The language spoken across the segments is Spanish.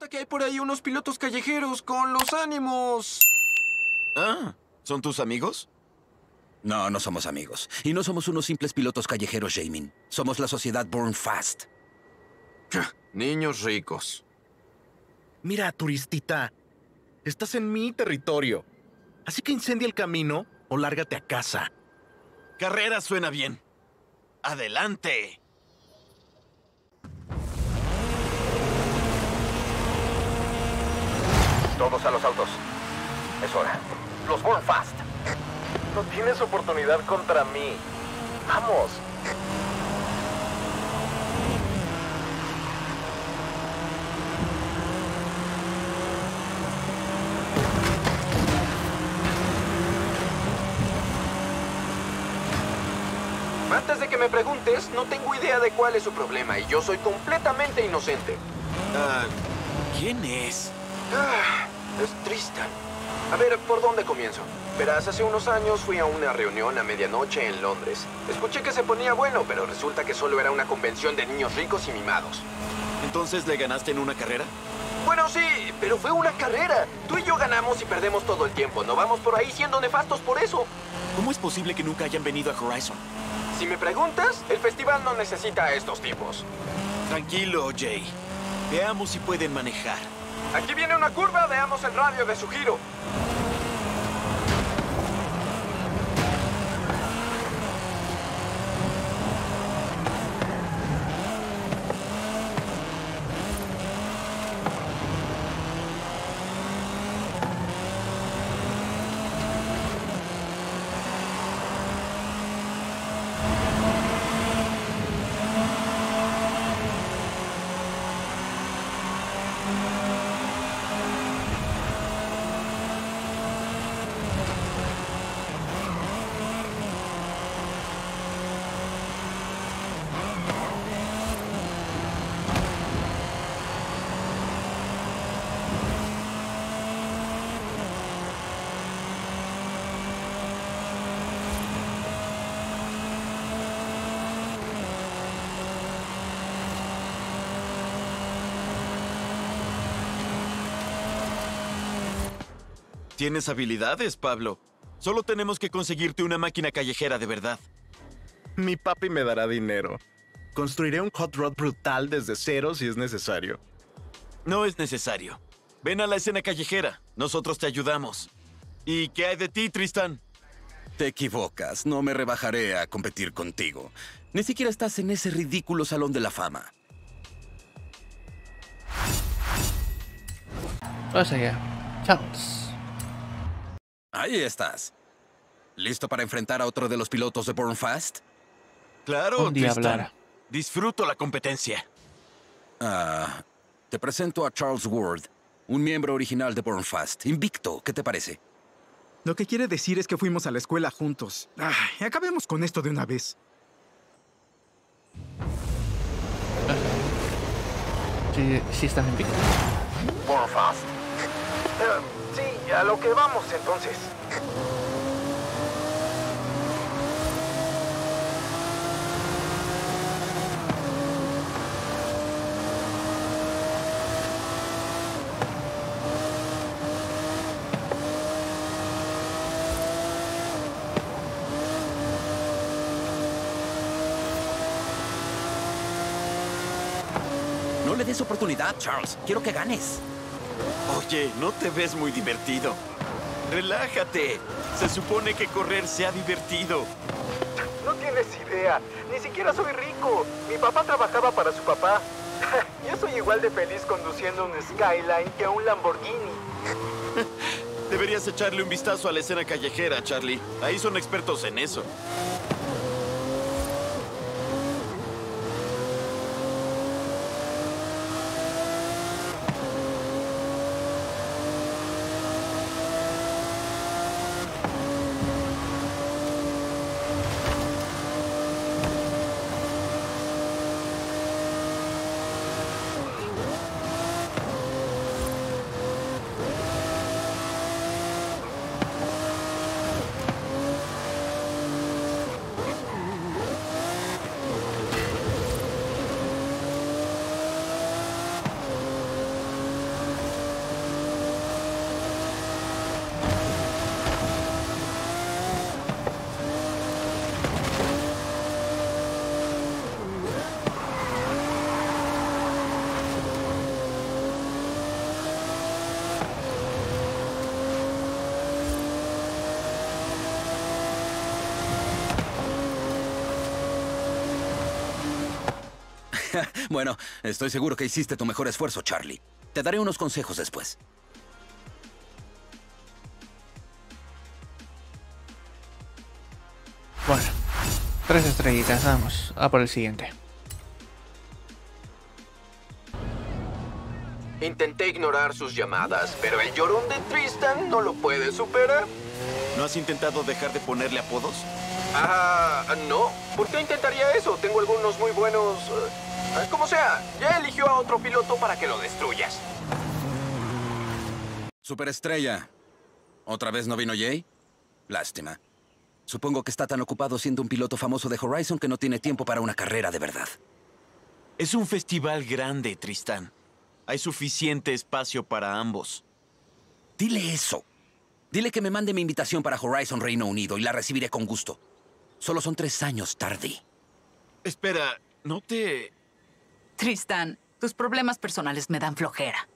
Resulta que hay por ahí unos pilotos callejeros con los ánimos. Ah, ¿son tus amigos? No, no somos amigos. Y no somos unos simples pilotos callejeros, Jaimin. Somos la sociedad Born Fast. Niños ricos. Mira, turistita. Estás en mi territorio. Así que incendia el camino o lárgate a casa. Carrera suena bien. ¡Adelante! Todos a los autos. Es hora. Los Born Fast. No tienes oportunidad contra mí. ¡Vamos! Antes de que me preguntes, no tengo idea de cuál es su problema y yo soy completamente inocente. ¿Quién es? Es Tristan. A ver, ¿por dónde comienzo? Verás, hace unos años fui a una reunión a medianoche en Londres. Escuché que se ponía bueno, pero resulta que solo era una convención de niños ricos y mimados. ¿Entonces le ganaste en una carrera? Bueno, sí, pero fue una carrera. Tú y yo ganamos y perdemos todo el tiempo. No vamos por ahí siendo nefastos por eso. ¿Cómo es posible que nunca hayan venido a Horizon? Si me preguntas, el festival no necesita a estos tipos. Tranquilo, Jay. Veamos si pueden manejar. Aquí viene una curva, veamos el radio de su giro. Tienes habilidades, Pablo. Solo tenemos que conseguirte una máquina callejera de verdad. Mi papi me dará dinero. Construiré un hot rod brutal desde cero si es necesario. No es necesario. Ven a la escena callejera. Nosotros te ayudamos. ¿Y qué hay de ti, Tristan? Te equivocas. No me rebajaré a competir contigo. Ni siquiera estás en ese ridículo salón de la fama. Vamos allá. Charles. Ahí estás. ¿Listo para enfrentar a otro de los pilotos de Born Fast? Claro, Tristan. Disfruto la competencia. Te presento a Charles Ward, un miembro original de Born Fast. Invicto, ¿qué te parece? Lo que quiere decir es que fuimos a la escuela juntos. Ay, acabemos con esto de una vez. Sí, estás invicto. Born Fast. Sí, a lo que vamos, entonces. No le des oportunidad, Charles. Quiero que ganes. Oye, no te ves muy divertido. Relájate. Se supone que correr sea divertido. No tienes idea. Ni siquiera soy rico. Mi papá trabajaba para su papá. Yo soy igual de feliz conduciendo un Skyline que un Lamborghini. Deberías echarle un vistazo a la escena callejera, Charlie. Ahí son expertos en eso. Bueno, estoy seguro que hiciste tu mejor esfuerzo, Charlie. Te daré unos consejos después. Bueno, 3 estrellitas, vamos a por el siguiente. Intenté ignorar sus llamadas, pero el llorón de Tristan no lo puede superar. ¿No has intentado dejar de ponerle apodos? Ah, no. ¿Por qué intentaría eso? Tengo algunos muy buenos... como sea, ya eligió a otro piloto para que lo destruyas. Superestrella. ¿Otra vez no vino Jay? Lástima. Supongo que está tan ocupado siendo un piloto famoso de Horizon que no tiene tiempo para una carrera de verdad. Es un festival grande, Tristan. Hay suficiente espacio para ambos. Dile eso. Dile que me mande mi invitación para Horizon Reino Unido y la recibiré con gusto. Solo son 3 años tarde. Espera, no te... Tristan, tus problemas personales me dan flojera.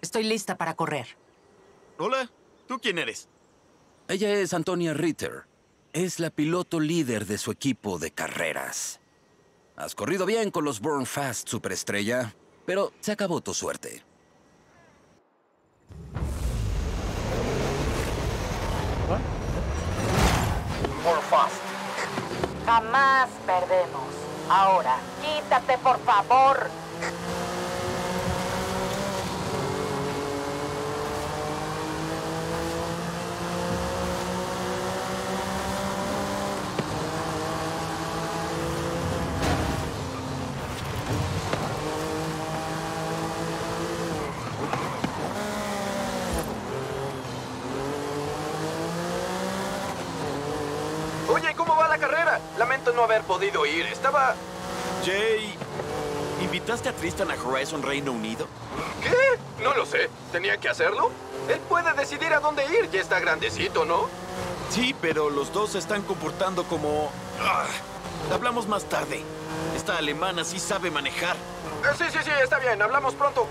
Estoy lista para correr. Hola, ¿tú quién eres? Ella es Antonia Ritter. Es la piloto líder de su equipo de carreras. Has corrido bien con los Born Fast, superestrella. Pero se acabó tu suerte. Born Fast. Jamás perdemos. Ahora, quítate, por favor. Lamento no haber podido ir. Estaba... Jay... ¿Invitaste a Tristan a Horizon Reino Unido? ¿Qué? No lo sé. ¿Tenía que hacerlo? Él puede decidir a dónde ir. Ya está grandecito, ¿no? Sí, pero los dos se están comportando como... Hablamos más tarde. Esta alemana sí sabe manejar. Sí, está bien. Hablamos pronto.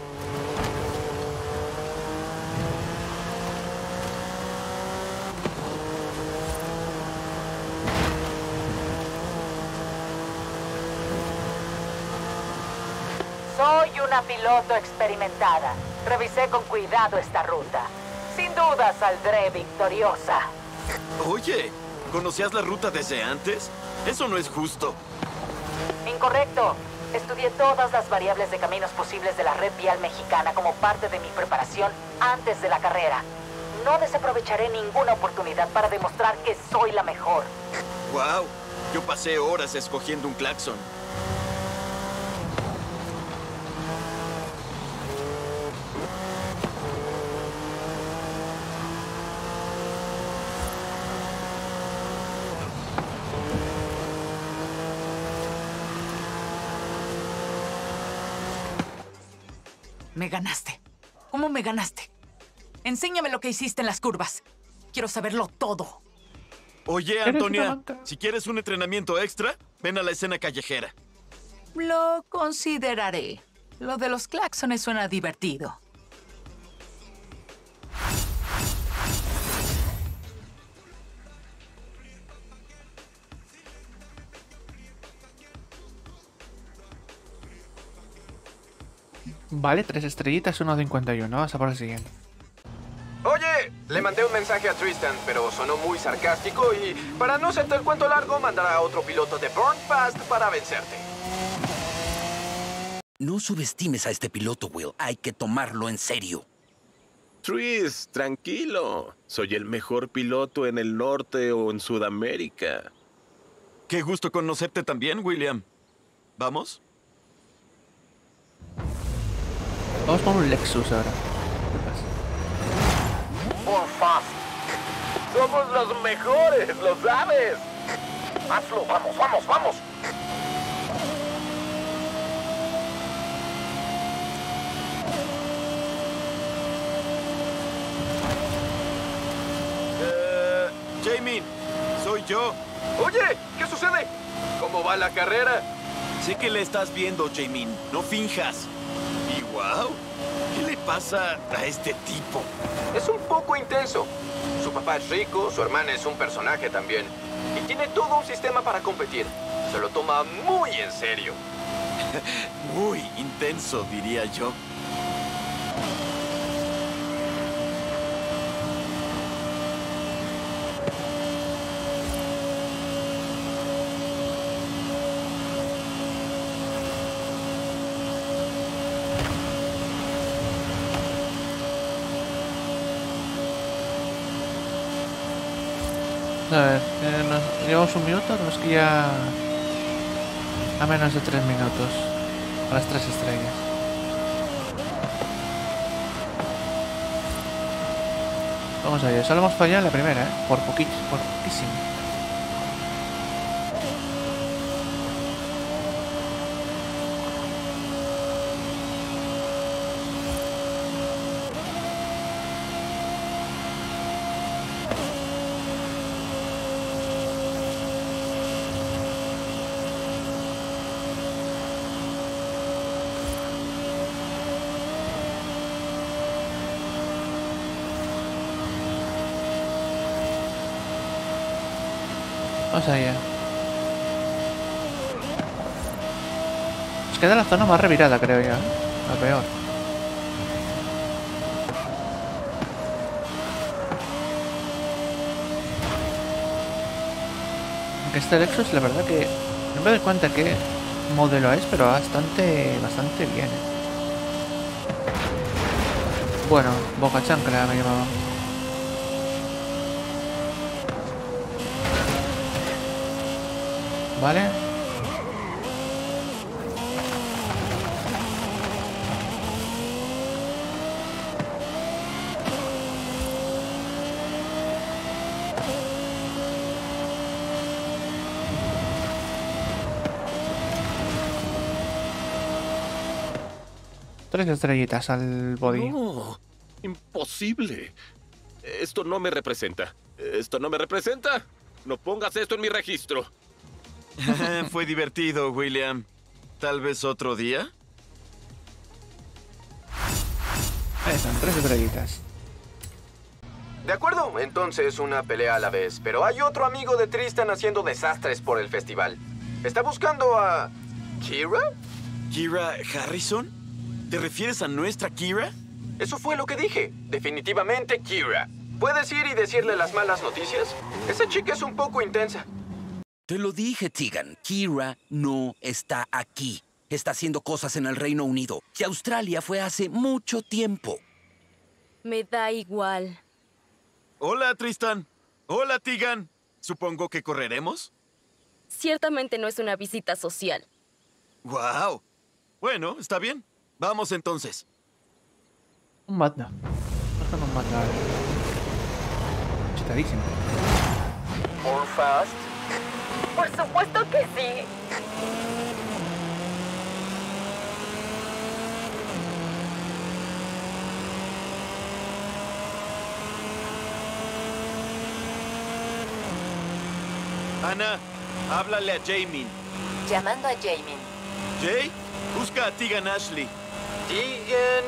Soy una piloto experimentada. Revisé con cuidado esta ruta. Sin duda saldré victoriosa. Oye, ¿conocías la ruta desde antes? Eso no es justo. Incorrecto. Estudié todas las variables de caminos posibles de la red vial mexicana como parte de mi preparación antes de la carrera. No desaprovecharé ninguna oportunidad para demostrar que soy la mejor. Wow, yo pasé horas escogiendo un claxon. Me ganaste. ¿Cómo me ganaste? Enséñame lo que hiciste en las curvas. Quiero saberlo todo. Oye, Antonia, si quieres un entrenamiento extra, ven a la escena callejera. Lo consideraré. Lo de los claxones suena divertido. Vale, 3 estrellitas, 1.51. Vamos a por el siguiente. Oye, le mandé un mensaje a Tristan, pero sonó muy sarcástico y, para no hacerte el cuento largo, mandará a otro piloto de Born Fast para vencerte. No subestimes a este piloto, Will. Hay que tomarlo en serio. Tris, tranquilo. Soy el mejor piloto en el norte o en Sudamérica. Qué gusto conocerte también, William. ¿Vamos? Vamos con un Lexus ahora. ¿Qué pasa? Born Fast. Somos los mejores, lo sabes. Hazlo, vamos. Jaimin, soy yo. Oye, ¿qué sucede? ¿Cómo va la carrera? Sé que le estás viendo, Jaimin. No finjas. ¡Wow! ¿Qué le pasa a este tipo? Es un poco intenso. Su papá es rico, su hermana es un personaje también. Y tiene todo un sistema para competir. Se lo toma muy en serio. Muy intenso, diría yo. A ver, ¿nos llevamos un minuto? Nos guía a menos de 3 minutos. A las 3 estrellas. Vamos a ello. Solo hemos fallado en la primera, ¿eh? Por poquito, por poquísimo. Vamos allá. Nos queda la zona más revirada, creo yo. La peor. Aunque este Lexus, la verdad que no me doy cuenta qué modelo es, pero bastante bien. Bueno, boca chancla me llamaba. ¿Vale? Tres estrellitas al body. No, imposible. Esto no me representa. ¿Esto no me representa? No pongas esto en mi registro. Fue divertido, William. ¿Tal vez otro día? Ahí están, 3 estrellitas. De acuerdo, entonces una pelea a la vez. Pero hay otro amigo de Tristan haciendo desastres por el festival. ¿Está buscando a... Kira? ¿Kira Harrison? ¿Te refieres a nuestra Kira? Eso fue lo que dije. Definitivamente Kira. ¿Puedes ir y decirle las malas noticias? Esa chica es un poco intensa. Te lo dije, Tegan. Kira no está aquí. Está haciendo cosas en el Reino Unido. Y Australia fue hace mucho tiempo. Me da igual. Hola, Tristan. Hola, Tegan. Supongo que correremos. Ciertamente no es una visita social. ¡Wow! Bueno, está bien. Vamos entonces. Un matna. Un matna. Chitadísimo. Born Fast. Por supuesto que sí. Ana, háblale a Jaimin. Llamando a Jaimin. Jay, busca a Tegan Ashley. ¿Tegan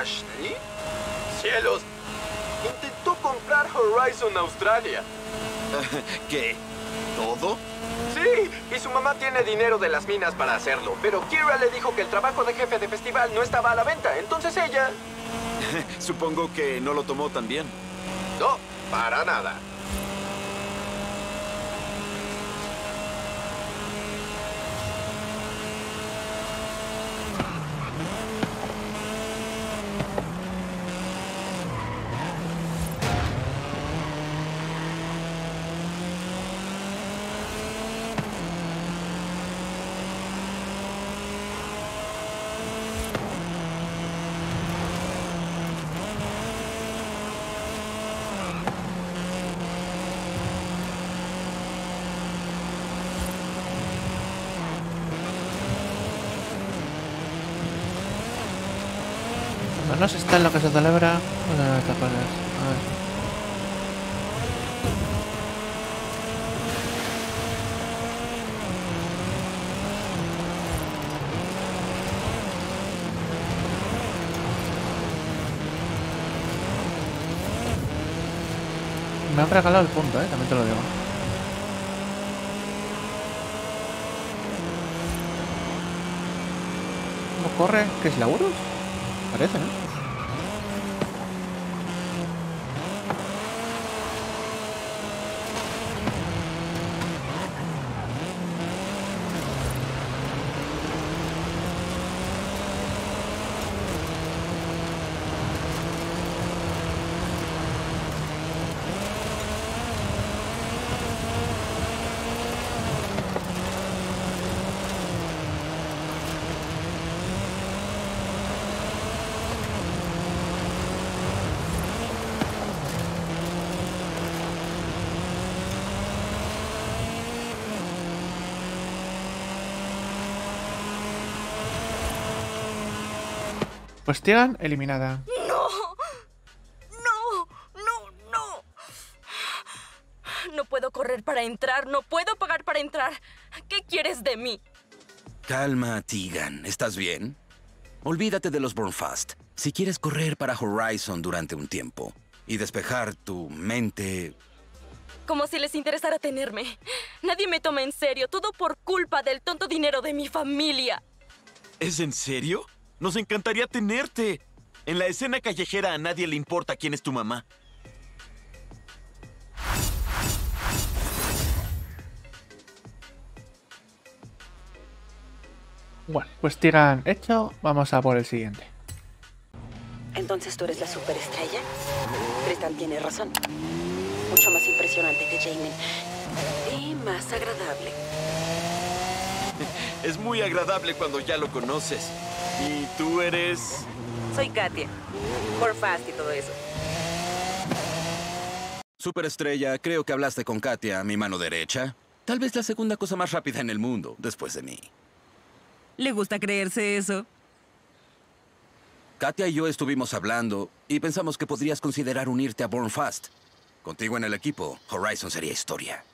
Ashley? ¡Cielos! Intentó comprar Horizon Australia. ¿Qué? ¿Todo? Sí, y su mamá tiene dinero de las minas para hacerlo, pero Kira le dijo que el trabajo de jefe de festival no estaba a la venta, entonces ella... Supongo que no lo tomó tan bien. No, para nada. No se está en lo que se celebra. Bueno, no, te acuerdas. A ver. Me han regalado el punto, también te lo digo. corre, ¿qué es la Urus? Parece, ¿no? Pues Tegan eliminada. ¡No! ¡No! ¡No! ¡No! No puedo correr para entrar. No puedo pagar para entrar. ¿Qué quieres de mí? Calma, Tegan. ¿Estás bien? Olvídate de los Born Fast. Si quieres correr para Horizon durante un tiempo y despejar tu mente... Como si les interesara tenerme. Nadie me toma en serio. Todo por culpa del tonto dinero de mi familia. ¿Es en serio? ¡Nos encantaría tenerte! En la escena callejera a nadie le importa quién es tu mamá. Bueno, pues tiran hecho. Vamos a por el siguiente. ¿Entonces tú eres la superestrella? Tristan tiene razón. Mucho más impresionante que Jaimin. Y más agradable. Es muy agradable cuando ya lo conoces. ¿Y tú eres...? Soy Katia. Por Fast y todo eso. Superestrella, creo que hablaste con Katia, mi mano derecha. Tal vez la segunda cosa más rápida en el mundo, después de mí. ¿Le gusta creerse eso? Katia y yo estuvimos hablando y pensamos que podrías considerar unirte a Born Fast. Contigo en el equipo, Horizon sería historia.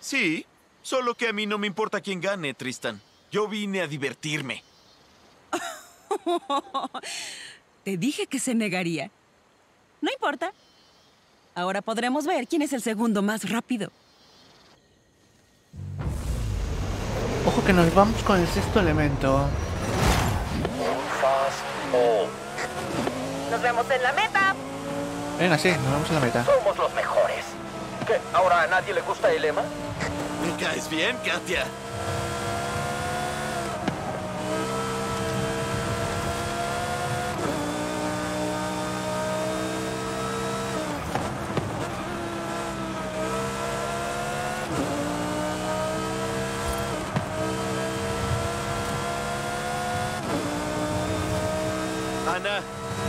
Sí, solo que a mí no me importa quién gane, Tristan. Yo vine a divertirme. Te dije que se negaría. No importa. Ahora podremos ver quién es el segundo más rápido. Ojo que nos vamos con el sexto elemento. Nos vemos en la meta. Venga, sí, nos vemos en la meta. Somos los mejores. ¿Qué? ¿Ahora a nadie le gusta el lema? Me caes bien, Katia.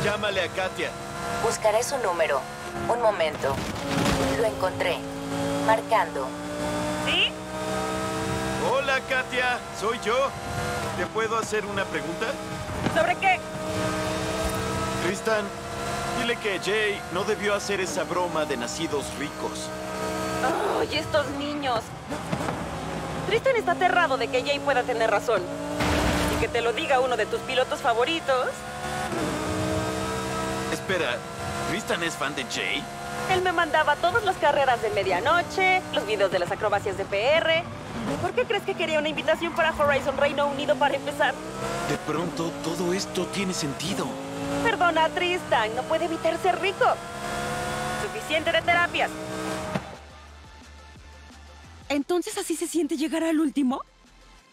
Llámale a Katia. Buscaré su número. Un momento. Lo encontré. Marcando. ¿Sí? Hola, Katia. Soy yo. ¿Te puedo hacer una pregunta? ¿Sobre qué? Tristan, dile que Jay no debió hacer esa broma de nacidos ricos. ¡Ay, estos niños! Tristan está aterrado de que Jay pueda tener razón. Y que te lo diga uno de tus pilotos favoritos... Espera, ¿Tristan es fan de Jay? Él me mandaba todas las carreras de medianoche, los videos de las acrobacias de PR. ¿Por qué crees que quería una invitación para Horizon Reino Unido para empezar? De pronto, todo esto tiene sentido. Perdona, Tristan, no puede evitar ser rico. Suficiente de terapias. ¿Entonces así se siente llegar al último?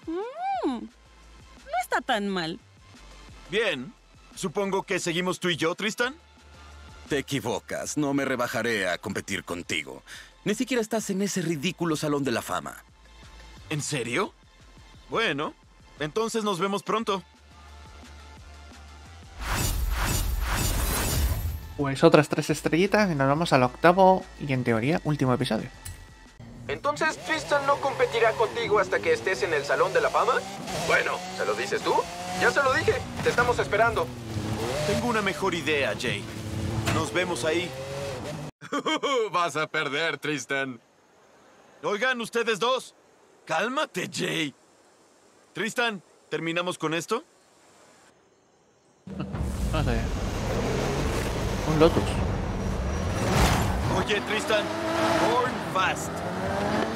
No está tan mal. Bien. Supongo que seguimos tú y yo, Tristan. Te equivocas. No me rebajaré a competir contigo. Ni siquiera estás en ese ridículo salón de la fama. ¿En serio? Bueno, entonces nos vemos pronto. Pues otras 3 estrellitas y nos vamos al octavo y, en teoría, último episodio. ¿Entonces Tristan no competirá contigo hasta que estés en el Salón de la Fama? Bueno, ¿se lo dices tú? Ya se lo dije, te estamos esperando. Tengo una mejor idea, Jay. Nos vemos ahí. Vas a perder, Tristan. Oigan, ustedes dos. Cálmate, Jay. Tristan, ¿terminamos con esto? Vamos allá. Un Lotus. Oye, Tristan. Born Fast.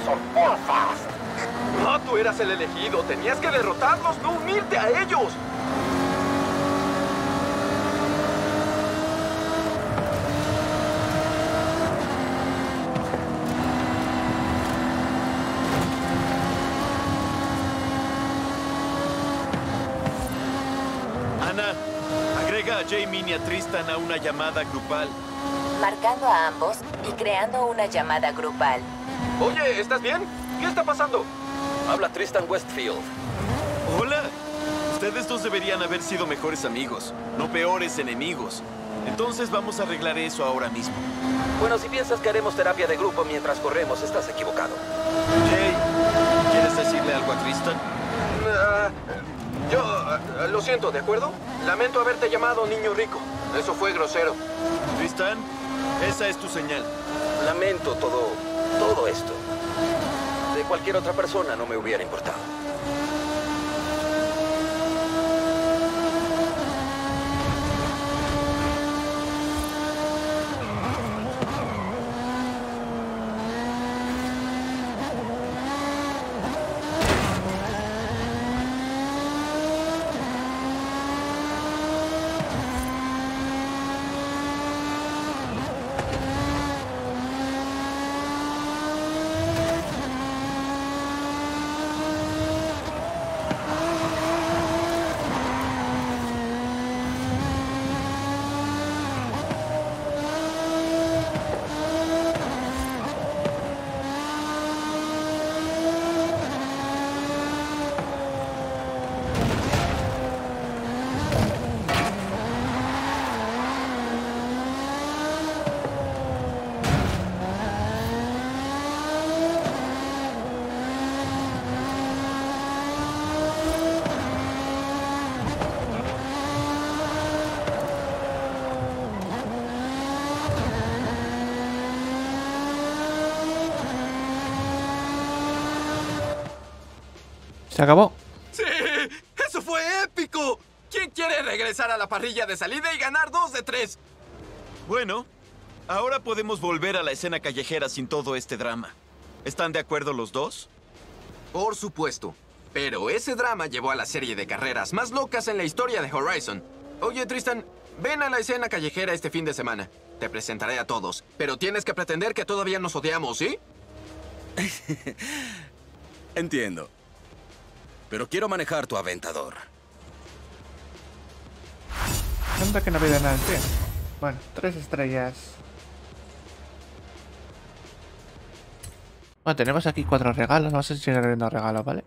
Son Born Fast. No, tú eras el elegido. Tenías que derrotarlos, no unirte a ellos. Ana, agrega a Jaimin y a Tristan a una llamada grupal. Marcando a ambos y creando una llamada grupal. Oye, ¿estás bien? ¿Qué está pasando? Habla Tristan Westfield. Hola. Ustedes dos deberían haber sido mejores amigos, no peores enemigos. Entonces vamos a arreglar eso ahora mismo. Bueno, si piensas que haremos terapia de grupo mientras corremos, estás equivocado. Jay, ¿quieres decirle algo a Tristan? Yo lo siento, ¿de acuerdo? Lamento haberte llamado niño rico. Eso fue grosero. Tristan, esa es tu señal. Lamento todo esto. De cualquier otra persona no me hubiera importado. Se acabó. ¡Sí! ¡Eso fue épico! ¿Quién quiere regresar a la parrilla de salida y ganar 2 de 3? Bueno, ahora podemos volver a la escena callejera sin todo este drama. ¿Están de acuerdo los dos? Por supuesto. Pero ese drama llevó a la serie de carreras más locas en la historia de Horizon. Oye, Tristan, ven a la escena callejera este fin de semana. Te presentaré a todos, pero tienes que pretender que todavía nos odiamos, ¿sí? Entiendo. Pero quiero manejar tu aventador. Anda que no veo nada. Bien. Bueno, 3 estrellas. Bueno, tenemos aquí 4 regalos. Vamos a seguir abriendo regalos, ¿vale?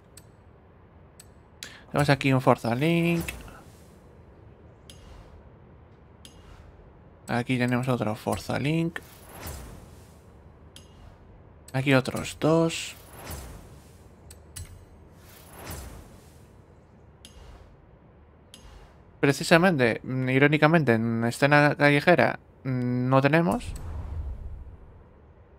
Tenemos aquí un Forza Link. Aquí tenemos otro Forza Link. Aquí otros 2. Precisamente, irónicamente, en escena callejera no tenemos.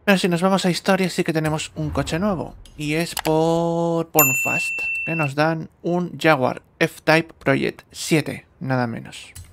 Pero si nos vamos a historia sí que tenemos un coche nuevo. Y es por Born Fast, que nos dan un Jaguar F-Type Project 7, nada menos.